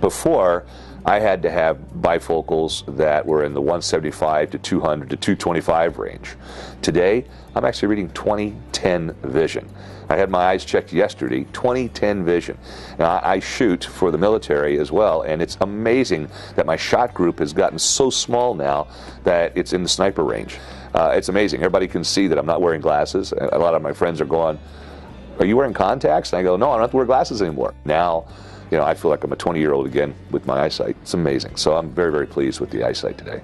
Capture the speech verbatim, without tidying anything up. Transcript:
Before, I had to have bifocals that were in the one seventy-five to two hundred to two twenty-five range. Today, I'm actually reading twenty ten vision. I had my eyes checked yesterday, twenty ten vision. Now, I shoot for the military as well, and it's amazing that my shot group has gotten so small now that it's in the sniper range. Uh, it's amazing. Everybody can see that I'm not wearing glasses. A lot of my friends are going, "Are you wearing contacts?" And I go, "No, I don't have to wear glasses anymore." Now, you know, I feel like I'm a twenty-year-old again with my eyesight. It's amazing. So I'm very, very pleased with the eyesight today.